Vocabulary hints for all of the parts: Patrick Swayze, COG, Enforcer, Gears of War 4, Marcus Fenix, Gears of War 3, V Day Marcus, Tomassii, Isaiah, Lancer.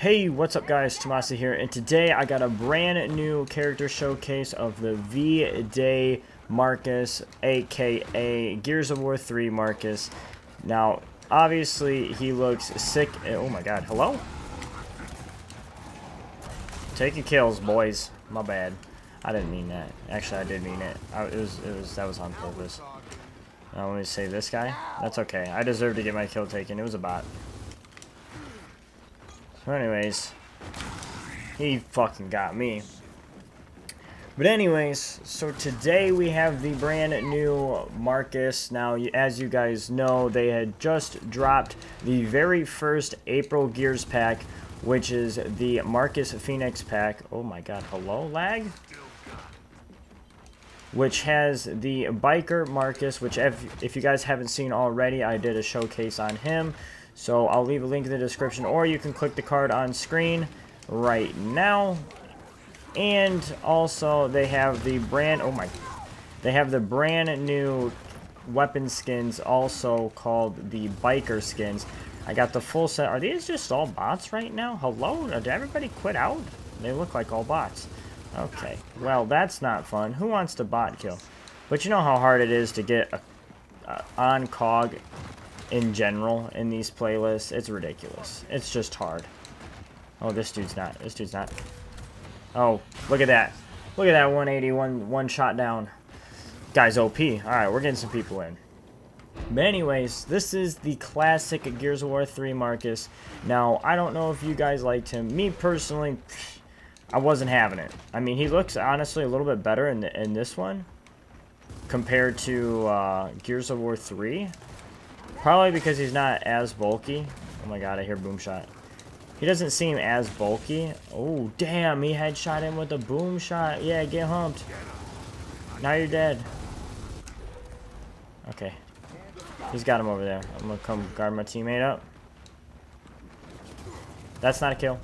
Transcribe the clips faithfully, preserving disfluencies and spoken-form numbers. Hey, what's up guys, Tomassii here, and today I got a brand new character showcase of the V Day Marcus, aka Gears of War three Marcus. Now, obviously he looks sick. Oh my god, hello? Taking kills, boys. My bad. I didn't mean that. Actually, I did mean it. I, it was, it was, that was on purpose. Now, let me save this guy. That's okay. I deserve to get my kill taken. It was a bot. So anyways, he fucking got me. But anyways, so today we have the brand new Marcus. Now, as you guys know, they had just dropped the very first April Gears pack, which is the Marcus Fenix pack. Oh my god, hello, lag? Which has the Biker Marcus, which if, if you guys haven't seen already, I did a showcase on him. So I'll leave a link in the description, or you can click the card on screen right now. And also they have the brand oh my they have the brand new weapon skins, also called the Biker skins. I got the full set. Are these just all bots right now? Hello? Did everybody quit out? They look like all bots. Okay, well that's not fun. Who wants to bot kill? But you know how hard it is to get a, a, on C O G in general in these playlists. It's ridiculous. It's just hard. Oh, this dude's not. This dude's not. Oh, look at that. Look at that one eighty, one, one shot down. Guy's O P. Alright, we're getting some people in. But anyways, this is the classic Gears of War three Marcus. Now, I don't know if you guys liked him. Me personally, I wasn't having it. I mean, he looks honestly a little bit better in, the, in this one compared to uh, Gears of War three. Probably because he's not as bulky. Oh my god, I hear boom shot. He doesn't seem as bulky. Oh, damn, he headshot him with a boom shot. Yeah, get humped. Now you're dead. Okay. He's got him over there. I'm gonna come guard my teammate up. That's not a kill.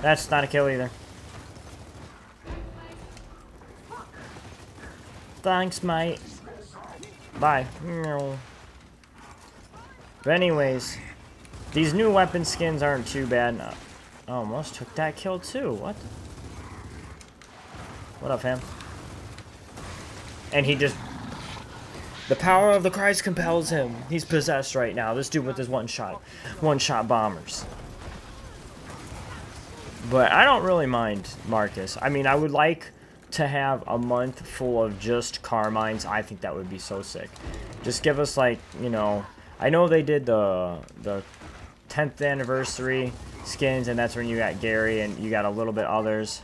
That's not a kill either. Thanks, mate. Bye. But anyways, these new weapon skins aren't too bad. No. Almost took that kill too. What? What up, fam? And he just... The power of the Christ compels him. He's possessed right now. This dude with his one-shot, one-shot bombers. But I don't really mind Marcus. I mean, I would like to have a month full of just Carmines. I think that would be so sick. Just give us, like, you know... I know they did the the tenth anniversary skins, and that's when you got Gary and you got a little bit others.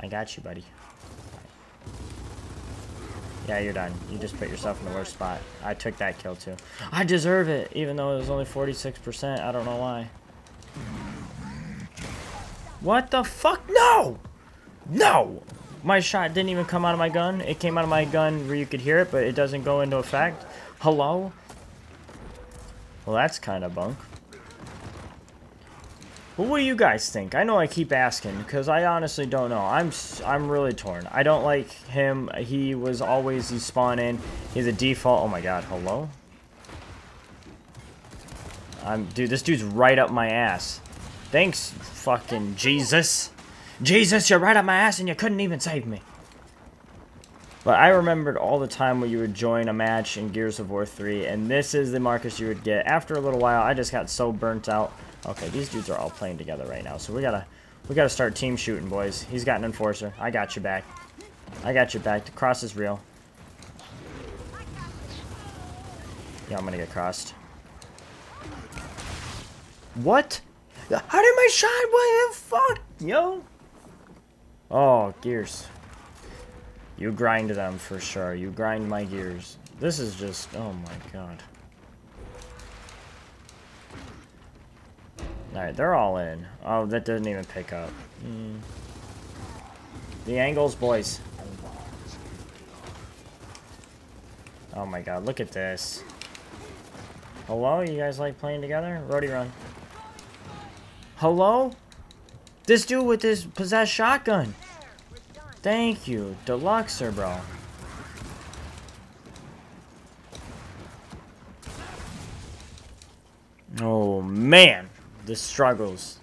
I got you, buddy. Yeah, you're done. You just put yourself in the worst spot. I took that kill too. I deserve it, even though it was only forty-six percent. I don't know why. What the fuck? No! No! My shot didn't even come out of my gun. It came out of my gun where you could hear it, but it doesn't go into effect. Hello? Well, that's kind of bunk. But what do you guys think? I know I keep asking because I honestly don't know. I'm I'm really torn. I don't like him. He was always the spawn in. He's a default. Oh my god. Hello? I'm dude. This dude's right up my ass. Thanks, fucking Jesus. Jesus, you're right up my ass, and you couldn't even save me. But I remembered all the time when you would join a match in Gears of War three, and this is the Marcus you would get. After a little while, I just got so burnt out. Okay, these dudes are all playing together right now, so we gotta we gotta start team shooting, boys. He's got an Enforcer. I got your back. I got your back. The cross is real. Yeah, I'm gonna get crossed. What? How did my shot? What the fuck, yo? Oh, Gears. You grind them for sure. You grind my Gears. This is just... Oh my god. Alright, they're all in. Oh, that doesn't even pick up. Mm. The angles, boys. Oh my god, look at this. Hello? You guys like playing together? Roadie run. Hello? This dude with his possessed shotgun. Thank you, Deluxer, bro. Oh, man. The struggles.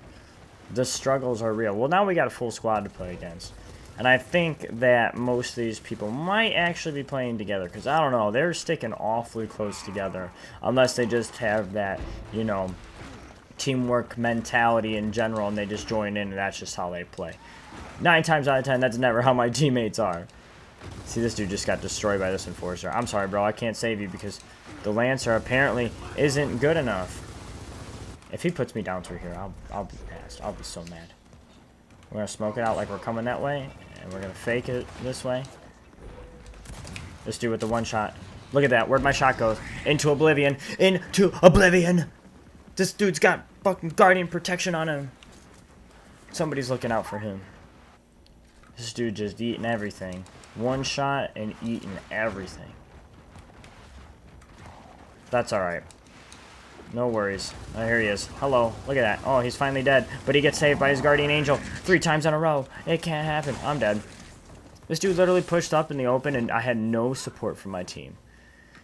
The struggles are real. Well, now we got a full squad to play against. And I think that most of these people might actually be playing together. Because, I don't know, they're sticking awfully close together. Unless they just have that, you know, teamwork mentality in general. And they just join in, and that's just how they play. Nine times out of ten, that's never how my teammates are. See, this dude just got destroyed by this Enforcer. I'm sorry, bro. I can't save you because the Lancer apparently isn't good enough. If he puts me down through here, I'll, I'll be pissed. I'll be so mad. We're going to smoke it out like we're coming that way. And we're going to fake it this way. This dude with the one shot. Look at that. Where'd my shot go? Into oblivion. Into oblivion. This dude's got fucking guardian protection on him. Somebody's looking out for him. This dude just eating everything. One shot and eating everything. That's alright. No worries. Oh, here he is. Hello. Look at that. Oh, he's finally dead. But he gets saved by his guardian angel three times in a row. It can't happen. I'm dead. This dude literally pushed up in the open and I had no support from my team.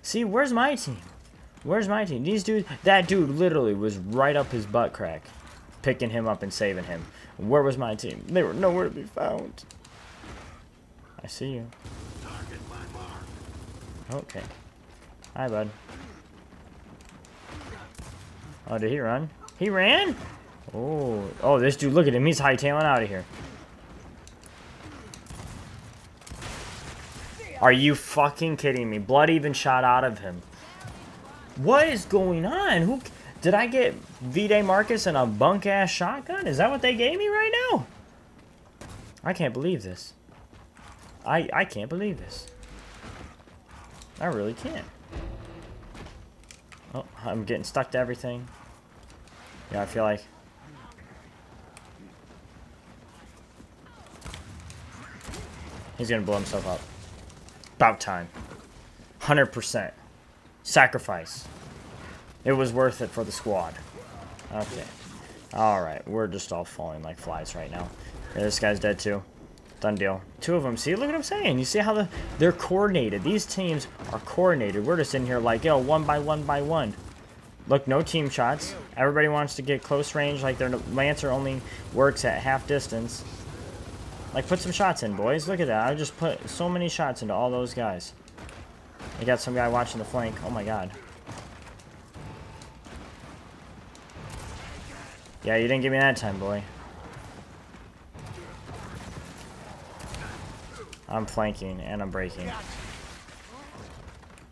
See, where's my team? Where's my team? These dudes... That dude literally was right up his butt crack. Picking him up and saving him. Where was my team? They were nowhere to be found. I see you. Target my mark. Okay. Hi, bud. Oh, did he run? He ran? Oh, oh, this dude, look at him. He's hightailing out of here. Are you fucking kidding me? Blood even shot out of him. What is going on? Who did I get? V Day Marcus and a bunk ass shotgun? Is that what they gave me right now? I can't believe this. I, I can't believe this. I really can't. Oh, I'm getting stuck to everything. Yeah, I feel like... He's gonna blow himself up. About time. one hundred percent. Sacrifice. It was worth it for the squad. Okay. Alright, we're just all falling like flies right now. Yeah, this guy's dead too. Done deal. Two of them. See, look what I'm saying. You see how the, they're coordinated. These teams are coordinated. We're just in here like, yo, one by one by one. Look, no team shots. Everybody wants to get close range. Like, their Lancer only works at half distance. Like, put some shots in, boys. Look at that. I just put so many shots into all those guys. I got some guy watching the flank. Oh, my God. Yeah, you didn't give me that time, boy. I'm flanking, and I'm breaking.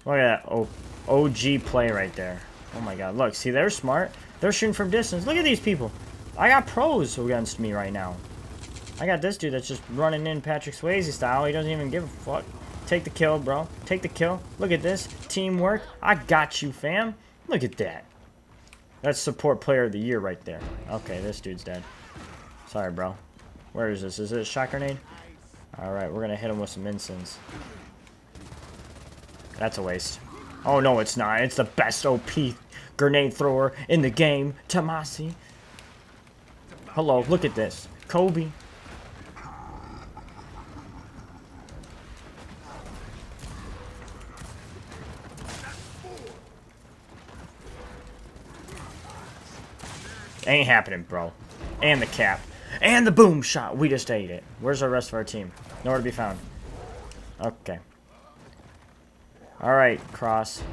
Look at that oh, O G play right there. Oh, my God. Look, see, they're smart. They're shooting from distance. Look at these people. I got pros against me right now. I got this dude that's just running in Patrick Swayze style. He doesn't even give a fuck. Take the kill, bro. Take the kill. Look at this. Teamwork. I got you, fam. Look at that. That's support player of the year right there. Okay, this dude's dead. Sorry, bro. Where is this? Is it a shot grenade? Alright, we're gonna hit him with some ensigns. That's a waste. Oh, no, it's not. It's the best O P grenade thrower in the game. Tomassii. Hello, look at this. Kobe. Ain't happening, bro. And the cap. And the boom shot. We just ate it. Where's the rest of our team? Nowhere to be found. Okay. Alright, Cross.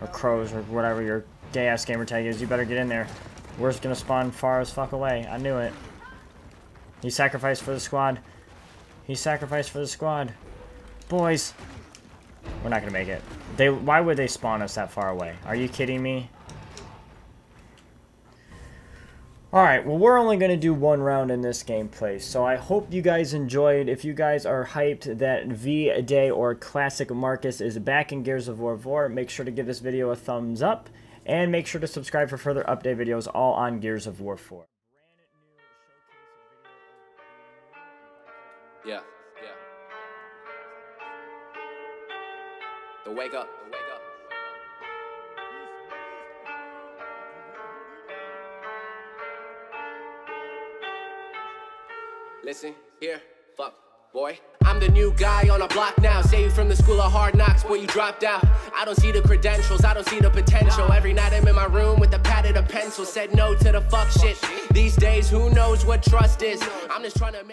Or Crows, or whatever your gay-ass gamer tag is. You better get in there. We're just gonna spawn far as fuck away. I knew it. He sacrificed for the squad. He sacrificed for the squad. Boys. We're not gonna make it. They. Why would they spawn us that far away? Are you kidding me? Alright, well, we're only going to do one round in this gameplay, so I hope you guys enjoyed. If you guys are hyped that V Day or Classic Marcus is back in Gears of War four, make sure to give this video a thumbs up, and make sure to subscribe for further update videos all on Gears of War four. Yeah, yeah. The wake up, the wake up. Listen, here, fuck, boy. I'm the new guy on a block now. Saved from the school of hard knocks, boy, you dropped out. I don't see the credentials, I don't see the potential. Every night I'm in my room with the pattern. added a pencil, said no to the fuck shit. These days, who knows what trust is? I'm just trying to make